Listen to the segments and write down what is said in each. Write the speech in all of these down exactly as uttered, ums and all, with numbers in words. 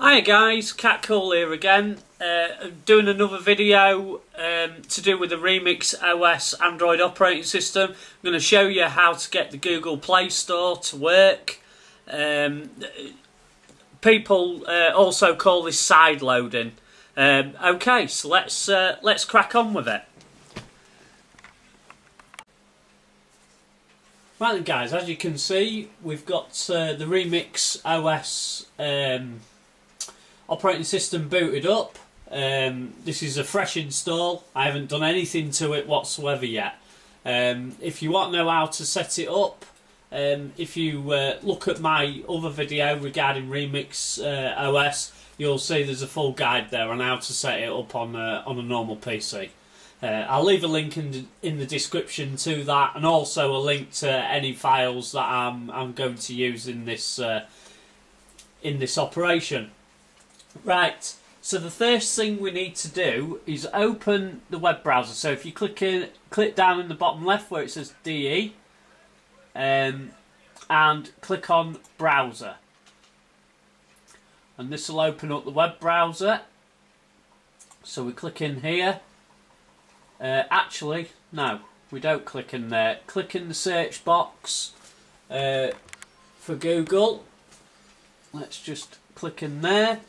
Hi guys, Cat Cool here again. Uh, I'm doing another video um, to do with the Remix O S Android operating system. I'm going to show you how to get the Google Play Store to work. Um, people uh, also call this side loading. Um, okay, so let's uh, let's crack on with it. Right then, guys, as you can see, we've got uh, the Remix O S um, operating system booted up. Um, this is a fresh install. I haven't done anything to it whatsoever yet. Um, if you want to know how to set it up, um, if you uh, look at my other video regarding Remix uh, O S, you'll see there's a full guide there on how to set it up on a, on a normal P C. Uh, I'll leave a link in, in the description to that, and also a link to any files that I'm, I'm going to use in this uh, in this operation. Right, so the first thing we need to do is open the web browser. So if you click in, click down in the bottom left where it says D E, um, and click on Browser. And this will open up the web browser. So we click in here. Uh, actually, no, we don't click in there. Click in the search box uh, for Google. Let's just click in there.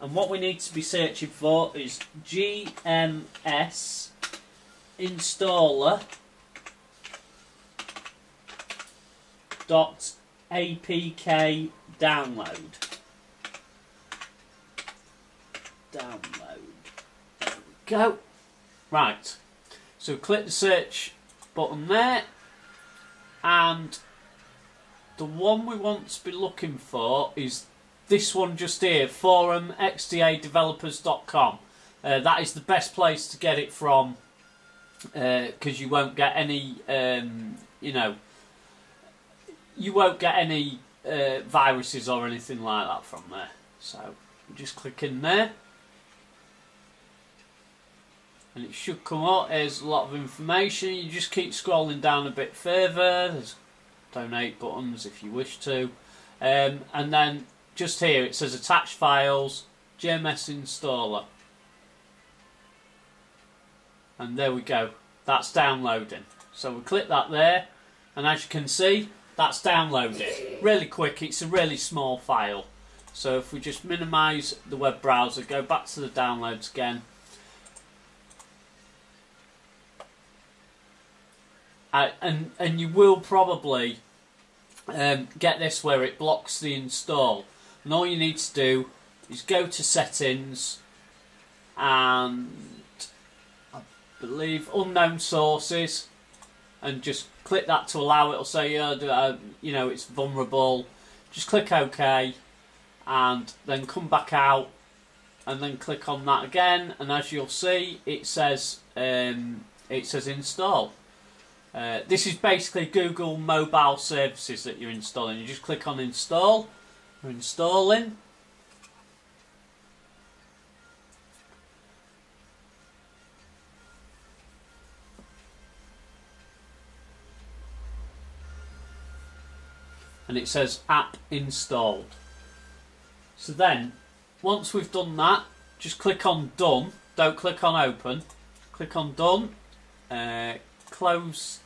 And what we need to be searching for is G M S installer dot apk download. Download. There we go. Right. So click the search button there, and the one we want to be looking for is this one just here, forum x d a developers dot com. Uh, that is the best place to get it from, because uh, you won't get any, um, you know, you won't get any uh, viruses or anything like that from there. So just click in there. And it should come up. There's a lot of information. You just keep scrolling down a bit further. There's donate buttons if you wish to. Um, and then just here it says attach files, G M S installer. And there we go. That's downloading. So we click that there. And as you can see, that's downloaded. Really quick. It's a really small file. So if we just minimize the web browser, go back to the downloads again. Uh, and and you will probably um, get this where it blocks the install, and all you need to do is go to settings, and I believe unknown sources, and just click that to allow. It'll say uh, you know it's vulnerable. Just click OK, and then come back out, and then click on that again, and as you'll see, it says um, it says install. Uh, this is basically Google Mobile Services that you're installing. You just click on install, we're installing. And it says app installed. So then, once we've done that, just click on done. Don't click on open. Click on done. Uh, Close,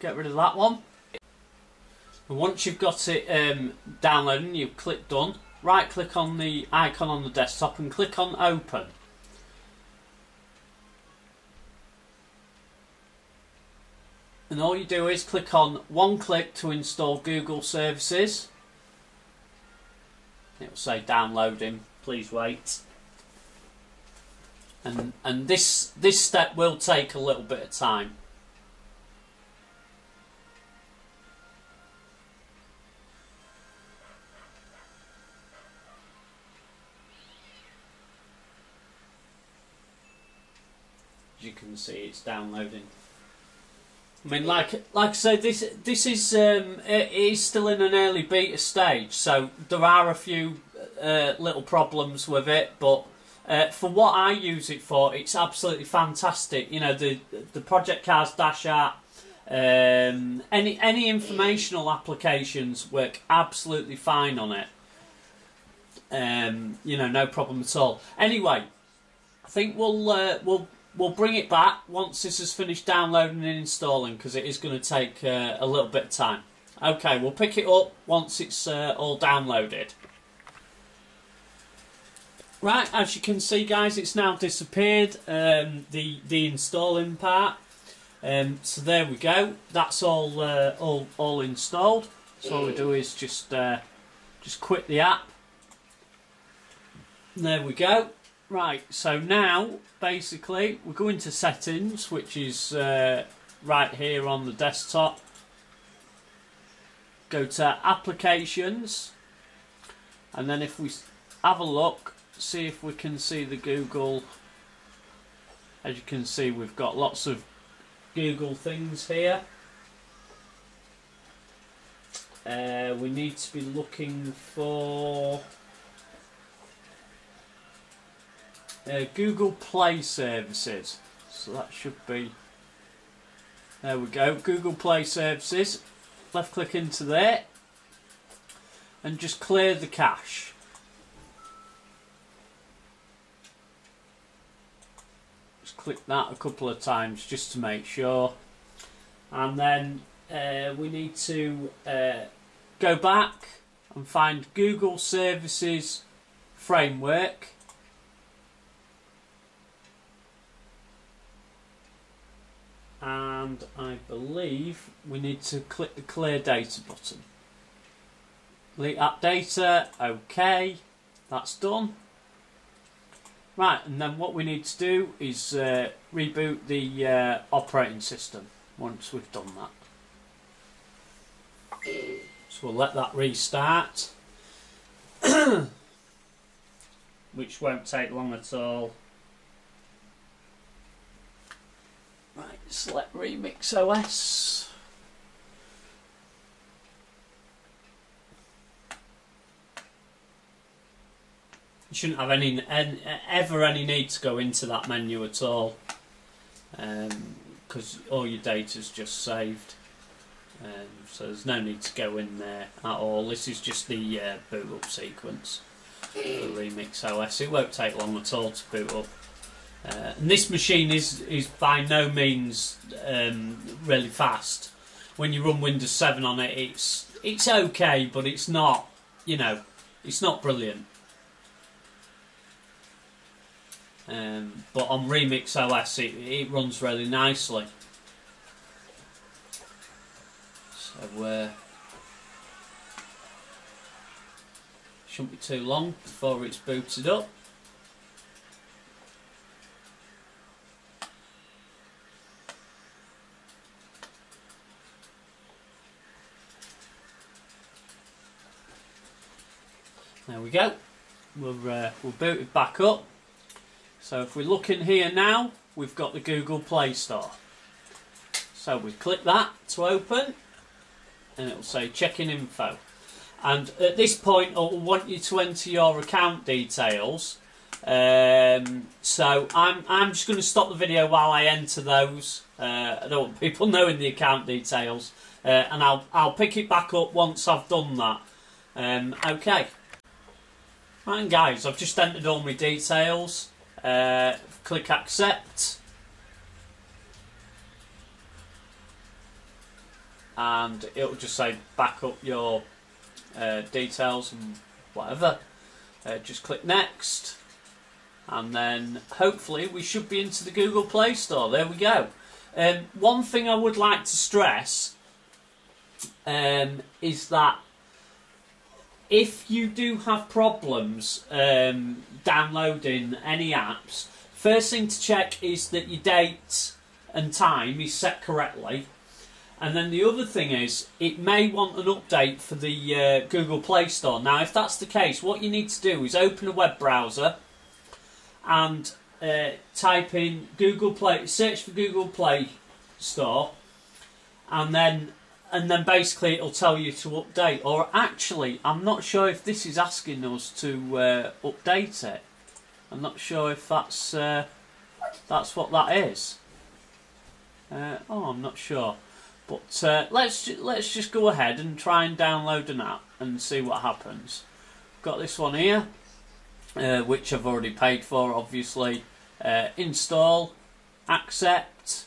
get rid of that one. And once you've got it um, downloading, you click done, right click on the icon on the desktop and click on open. And all you do is click on one click to install Google services. It will say downloading, please wait. And, and this this step will take a little bit of time. As you can see, it's downloading. I mean, like like I said, this this is um, it is still in an early beta stage, so there are a few uh, little problems with it, but uh, for what I use it for, it's absolutely fantastic. You know, the the Project Cars dash app, um, any any informational applications work absolutely fine on it. Um, you know, no problem at all. Anyway, I think we'll uh, we'll we'll bring it back once this is finished downloading and installing, because it is going to take uh, a little bit of time. Okay, we'll pick it up once it's uh, all downloaded. Right, as you can see, guys, it's now disappeared, um, the the installing part. Um, so there we go. That's all uh, all all installed. So all we do is just uh, just quit the app. There we go. Right, so now basically we're going to settings, which is uh, right here on the desktop. Go to applications, and then if we have a look, see if we can see the Google. As you can see, we've got lots of Google things here. Uh, we need to be looking for Uh, Google Play Services, so that should be, there we go, Google Play Services. Left click into there and just clear the cache. Just click that a couple of times just to make sure, and then uh, we need to uh, go back and find Google Services Framework. And I believe we need to click the clear data button. Delete app data, okay, that's done. Right, and then what we need to do is uh, reboot the uh, operating system once we've done that. So we'll let that restart, which won't take long at all. Right, select Remix O S. You shouldn't have any, any ever any need to go into that menu at all, because um, all your data is just saved. Um, so there's no need to go in there at all. This is just the uh, boot up sequence for Remix O S. It won't take long at all to boot up. Uh, and this machine is is by no means um, really fast. When you run Windows seven on it, it's it's okay, but it's not, you know, it's not brilliant. Um, but on Remix O S, it, it runs really nicely. So uh, shouldn't be too long before it's booted up. There we go, we'll, uh, we'll boot it back up. So if we look in here now, we've got the Google Play Store. So we click that to open, and it'll say check-in info. And at this point, it'll want you to enter your account details. Um, so I'm, I'm just going to stop the video while I enter those. Uh, I don't want people knowing the account details. Uh, and I'll, I'll pick it back up once I've done that. Um, okay. Right, guys, I've just entered all my details. Uh, click accept, and it'll just say back up your uh, details and whatever. Uh, just click next, and then hopefully we should be into the Google Play Store. There we go. Um, one thing I would like to stress um, is that if you do have problems um, downloading any apps, first thing to check is that your date and time is set correctly. And then the other thing is, it may want an update for the uh, Google Play Store. Now, if that's the case, what you need to do is open a web browser and uh, type in Google Play, search for Google Play Store, and then and then basically it'll tell you to update. Or actually, I'm not sure if this is asking us to uh, update it. I'm not sure if that's uh, that's what that is. Uh, oh, I'm not sure. But uh, let's ju let's just go ahead and try and download an app and see what happens. Got this one here, uh, which I've already paid for, obviously. Uh, install, accept,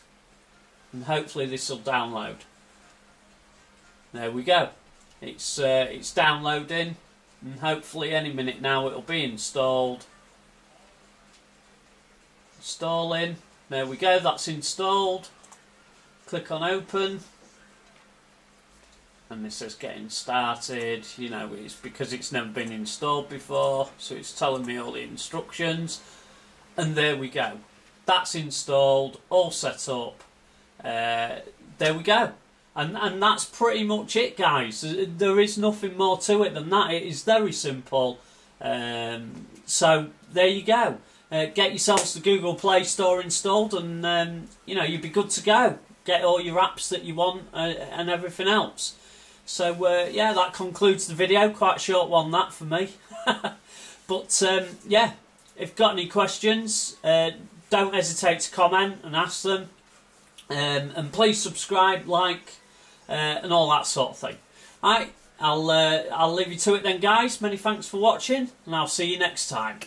and hopefully this will download. There we go. It's uh, it's downloading, and hopefully any minute now it'll be installed. Installing. There we go. That's installed. Click on open, and this says getting started. You know, it's because it's never been installed before, so it's telling me all the instructions. And there we go. That's installed, all set up. Uh, there we go. And and that's pretty much it, guys. There is nothing more to it than that. It is very simple. Um, so there you go. Uh, get yourselves the Google Play Store installed, and um, you know, you'd be good to go. Get all your apps that you want uh, and everything else. So uh, yeah, that concludes the video. Quite a short one, that, for me. But um, yeah, if you've got any questions, uh, don't hesitate to comment and ask them. Um, and please subscribe, like, uh, and all that sort of thing. Alright, I'll, uh, I'll leave you to it then, guys. Many thanks for watching, and I'll see you next time.